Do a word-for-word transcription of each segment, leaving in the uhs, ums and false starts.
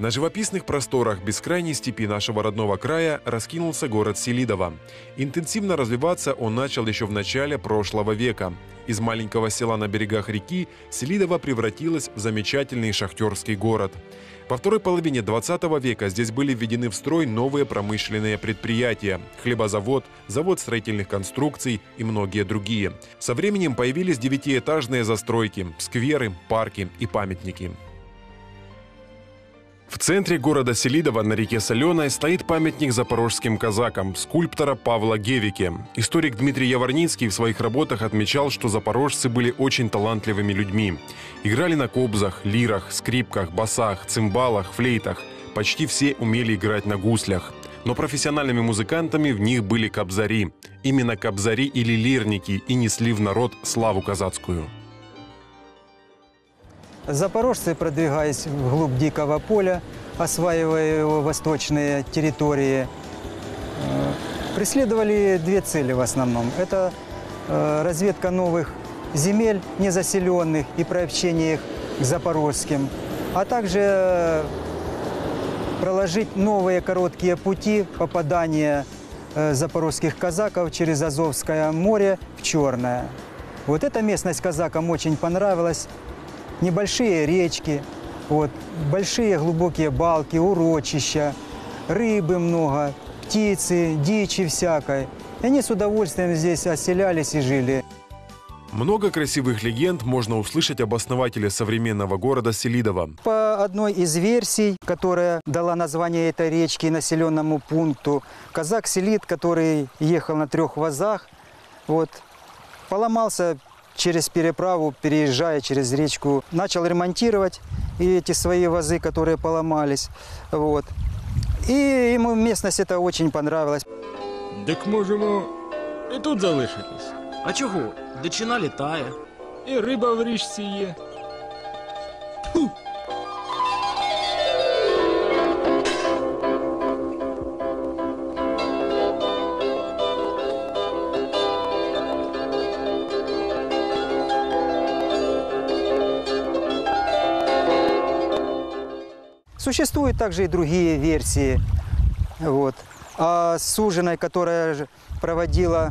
На живописных просторах бескрайней степи нашего родного края раскинулся город Селидово. Интенсивно развиваться он начал еще в начале прошлого века. Из маленького села на берегах реки Селидово превратилось в замечательный шахтерский город. Во второй половине двадцатого века здесь были введены в строй новые промышленные предприятия – хлебозавод, завод строительных конструкций и многие другие. Со временем появились девятиэтажные застройки, скверы, парки и памятники. В центре города Селидово на реке Соленой стоит памятник запорожским казакам, скульптора Павла Гевике. Историк Дмитрий Яворницкий в своих работах отмечал, что запорожцы были очень талантливыми людьми. Играли на кобзах, лирах, скрипках, басах, цимбалах, флейтах. Почти все умели играть на гуслях. Но профессиональными музыкантами в них были кобзари. Именно кобзари или лирники и несли в народ славу казацкую. Запорожцы, продвигаясь вглубь дикого поля, осваивая его восточные территории, преследовали две цели в основном. Это разведка новых земель, незаселенных, и приобщение их к запорожским, а также проложить новые короткие пути попадания запорожских казаков через Азовское море в Черное. Вот эта местность казакам очень понравилась. Небольшие речки, вот, большие глубокие балки, урочища, рыбы много, птицы, дичи всякой. И они с удовольствием здесь оселялись и жили. Много красивых легенд можно услышать об основателе современного города Селидово. По одной из версий, которая дала название этой речке и населенному пункту, казак Селид, который ехал на трех возах, вот, поломался через переправу, переезжая через речку, начал ремонтировать и эти свои вазы, которые поломались. Вот. И ему местность эта очень понравилась. Так можемо и тут залишитись. А чего? Дичина летает. И рыба в речке есть. Фу! Существуют также и другие версии. Вот. А суженой, которая проводила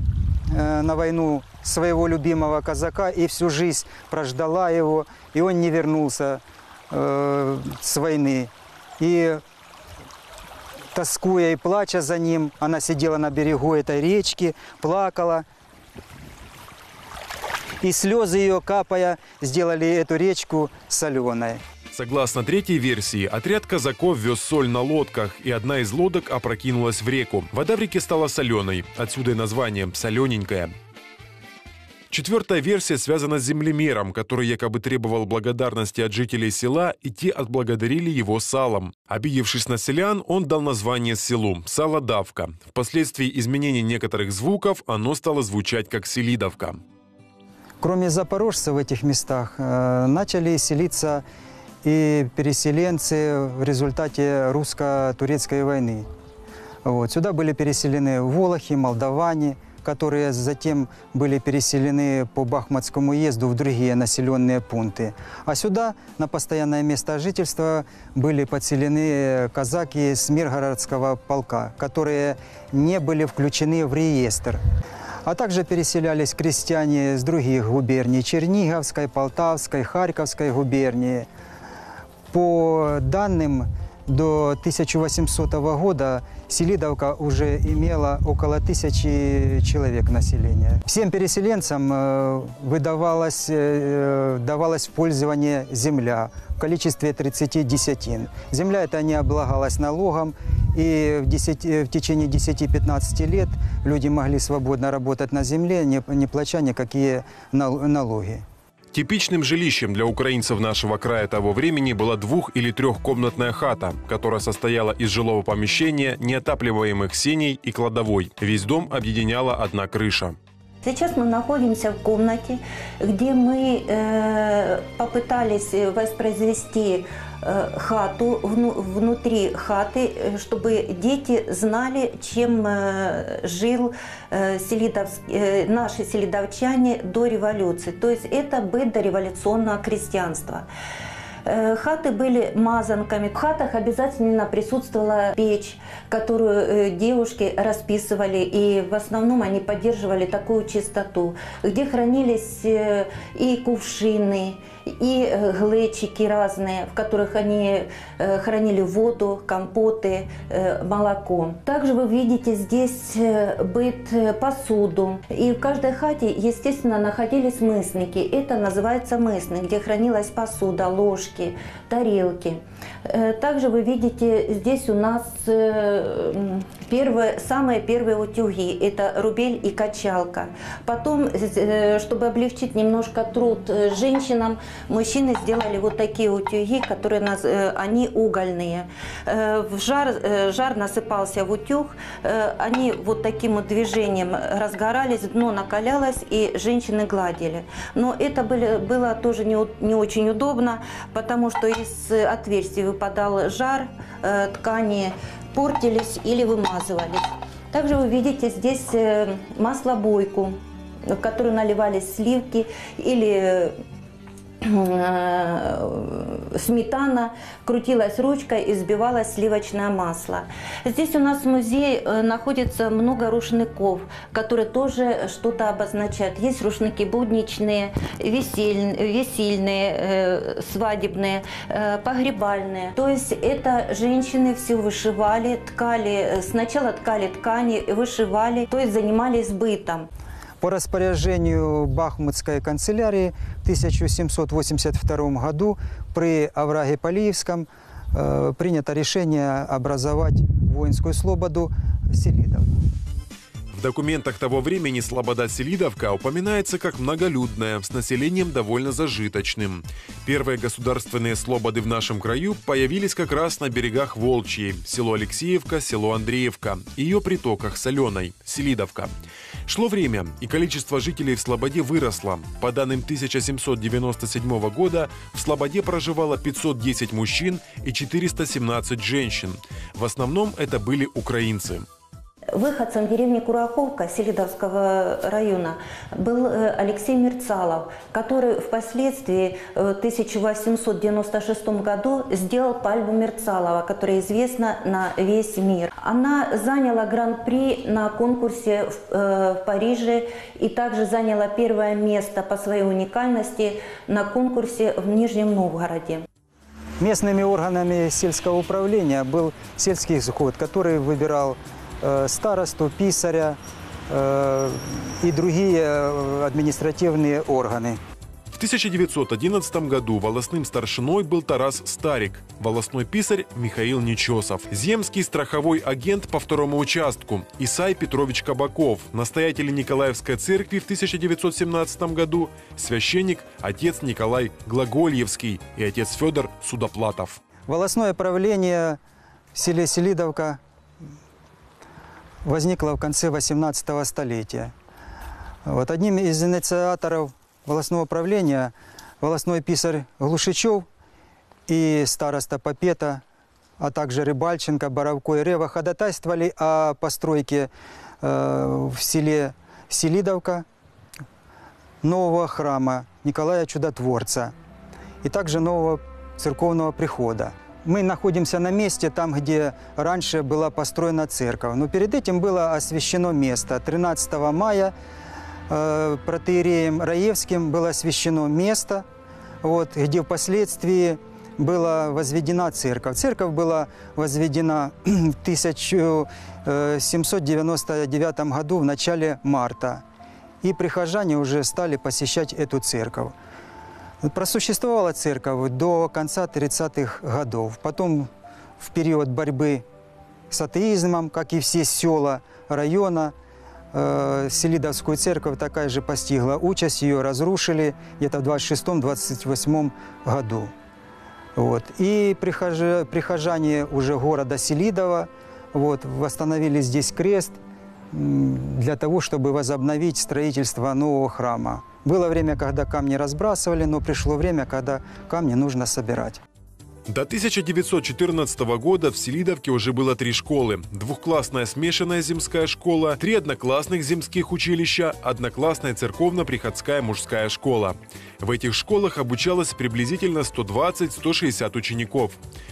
э, на войну своего любимого казака и всю жизнь прождала его, и он не вернулся э, с войны. И тоскуя и плача за ним, она сидела на берегу этой речки, плакала. И слезы ее, капая, сделали эту речку соленой. Согласно третьей версии, отряд казаков вез соль на лодках, и одна из лодок опрокинулась в реку. Вода в реке стала соленой, отсюда и название «солененькая». Четвертая версия связана с землемером, который якобы требовал благодарности от жителей села, и те отблагодарили его салом. Обидевшись на селян, он дал название селу – Салодавка. Впоследствии изменения некоторых звуков оно стало звучать как Селидовка. Кроме запорожцев в этих местах, э, начали селиться и переселенцы в результате русско-турецкой войны. Вот. Сюда были переселены волохи, молдаване, которые затем были переселены по Бахматскому уезду в другие населенные пункты. А сюда на постоянное место жительства были подселены казаки с Миргородского полка, которые не были включены в реестр. А также переселялись крестьяне с других губерний – Черниговской, Полтавской, Харьковской губернии. По данным, до тысяча восьмисотого года Селидовка уже имела около тысячи человек населения. Всем переселенцам выдавалась, давалась в пользование земля в количестве тридцати десятин. Земля эта не облагалась налогом, и в, десять, в течение десяти-пятнадцати лет люди могли свободно работать на земле, не, не плача никакие налоги. Типичным жилищем для украинцев нашего края того времени была двух- или трехкомнатная хата, которая состояла из жилого помещения, неотапливаемых сеней и кладовой. Весь дом объединяла одна крыша. Сейчас мы находимся в комнате, где мы э, попытались воспроизвести э, хату, вну, внутри хаты, чтобы дети знали, чем э, жил э, селидов, э, наши селидовчане до революции. То есть это быт дореволюционного крестьянства. Хаты были мазанками. В хатах обязательно присутствовала печь, которую девушки расписывали. И в основном они поддерживали такую чистоту, где хранились и кувшины, и глечики разные, в которых они хранили воду, компоты, молоко. Также вы видите здесь быт, посуду. И в каждой хате, естественно, находились мысники. Это называется мысник, где хранилась посуда, ложки, тарелки. Также вы видите, здесь у нас первые, самые первые утюги. Это рубель и качалка. Потом, чтобы облегчить немножко труд женщинам, мужчины сделали вот такие утюги, которые они угольные. В жар, жар насыпался в утюг, они вот таким вот движением разгорались, дно накалялось и женщины гладили. Но это были, было тоже не, не очень удобно, потому что из отверстий выпадал жар, ткани портились или вымазывались. Также вы видите здесь маслобойку, в которую наливались сливки или сметана, крутилась ручка и сбивалось сливочное масло. Здесь у нас в музее находится много рушников, которые тоже что-то обозначают. Есть рушники будничные, весельные, свадебные, погребальные. То есть это женщины все вышивали, ткали, сначала ткали ткани, вышивали, то есть занимались бытом. По распоряжению Бахмутской канцелярии в тысяча семьсот восемьдесят втором году при овраге Полиевском э, принято решение образовать воинскую слободу Селидово. В документах того времени слобода Селидовка упоминается как многолюдная, с населением довольно зажиточным. Первые государственные слободы в нашем краю появились как раз на берегах Волчьей, село Алексеевка, село Андреевка, и ее притоках Соленой, Селидовка. Шло время, и количество жителей в слободе выросло. По данным тысяча семьсот девяносто седьмого года в слободе проживало пятьсот десять мужчин и четыреста семнадцать женщин. В основном это были украинцы. Выходцем деревни Кураховка Селидовского района был Алексей Мерцалов, который впоследствии в тысяча восемьсот девяносто шестом году сделал пальму Мерцалова, которая известна на весь мир. Она заняла гран-при на конкурсе в Париже и также заняла первое место по своей уникальности на конкурсе в Нижнем Новгороде. Местными органами сельского управления был сельский сход, который выбирал старосту, писаря э, и другие административные органы. В тысяча девятьсот одиннадцатом году волостным старшиной был Тарас Старик, волостной писарь Михаил Нечосов, земский страховой агент по второму участку Исай Петрович Кабаков, настоятель Николаевской церкви в тысяча девятьсот семнадцатом году, священник отец Николай Глагольевский и отец Федор Судоплатов. Волостное правление в селе Селидовка возникла в конце восемнадцатого столетия. Вот одним из инициаторов волостного правления волостной писарь Глушичев и староста Попета, а также Рыбальченко, Боровко и Рева ходатайствовали о постройке э, в селе Селидовка нового храма Николая Чудотворца и также нового церковного прихода. Мы находимся на месте, там, где раньше была построена церковь. Но перед этим было освящено место. тринадцатого мая э, протоиереем Раевским было освящено место, вот, где впоследствии была возведена церковь. Церковь была возведена в тысяча семьсот девяносто девятом году, в начале марта. И прихожане уже стали посещать эту церковь. Просуществовала церковь до конца тридцатых годов. Потом в период борьбы с атеизмом, как и все села района, э, Селидовскую церковь такая же постигла участь, ее разрушили где-то в двадцать шестом — двадцать восьмом году. Вот. И прихожане, прихожане уже города Селидова вот, восстановили здесь крест для того, чтобы возобновить строительство нового храма. Было время, когда камни разбрасывали, но пришло время, когда камни нужно собирать. До тысяча девятьсот четырнадцатого года в Селидовке уже было три школы. Двухклассная смешанная земская школа, три одноклассных земских училища, одноклассная церковно-приходская мужская школа. В этих школах обучалось приблизительно сто двадцать — сто шестьдесят учеников.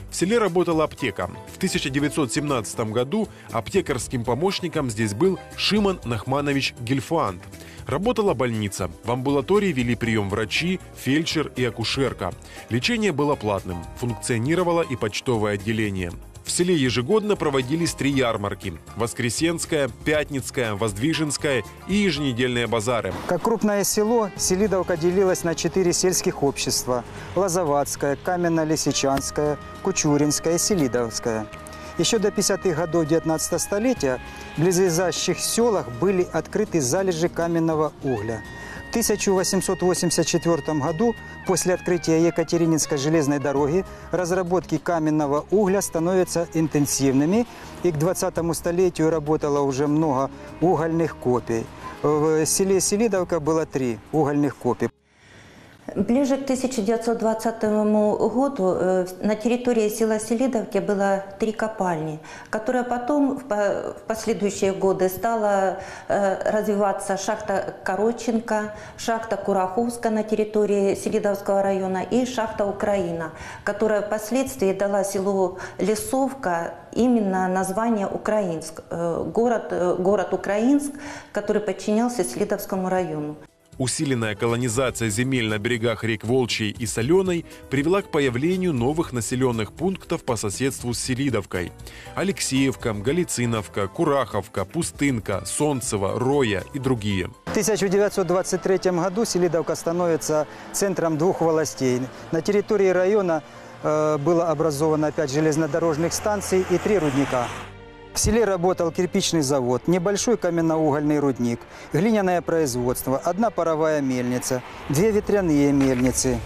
В селе работала аптека. В тысяча девятьсот семнадцатом году аптекарским помощником здесь был Шимон Нахманович Гельфанд. Работала больница. В амбулатории вели прием врачи, фельдшер и акушерка. Лечение было платным. Функционировало и почтовое отделение. В селе ежегодно проводились три ярмарки – Воскресенская, Пятницкая, Воздвиженская и еженедельные базары. Как крупное село, Селидовка делилась на четыре сельских общества – Лозоватская, Каменно-Лисичанская, Кучуринская и Селидовская. Еще до пятидесятых годов девятнадцатого столетия в близлежащих селах были открыты залежи каменного угля. В тысяча восемьсот восемьдесят четвёртом году, после открытия Екатерининской железной дороги, разработки каменного угля становятся интенсивными, и к двадцатому столетию работало уже много угольных копий. В селе Селидовка было три угольных копии. Ближе к тысяча девятьсот двадцатому году на территории села Селидовки было три копальни, которые потом в последующие годы стала развиваться шахта Короченко, шахта Кураховска на территории Селидовского района и шахта Украина, которая впоследствии дала селу Лесовка именно название Украинск, город, город Украинск, который подчинялся Селидовскому району. Усиленная колонизация земель на берегах рек Волчьей и Соленой привела к появлению новых населенных пунктов по соседству с Селидовкой. Алексеевка, Галициновка, Кураховка, Пустынка, Солнцево, Роя и другие. В тысяча девятьсот двадцать третьем году Селидовка становится центром двух властей. На территории района э, было образовано пять железнодорожных станций и три рудника. В селе работал кирпичный завод, небольшой каменноугольный рудник, глиняное производство, одна паровая мельница, две ветряные мельницы,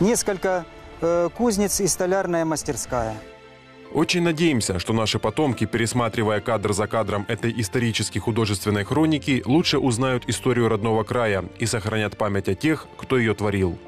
несколько э, кузнец и столярная мастерская. Очень надеемся, что наши потомки, пересматривая кадр за кадром этой исторически художественной хроники, лучше узнают историю родного края и сохранят память о тех, кто ее творил.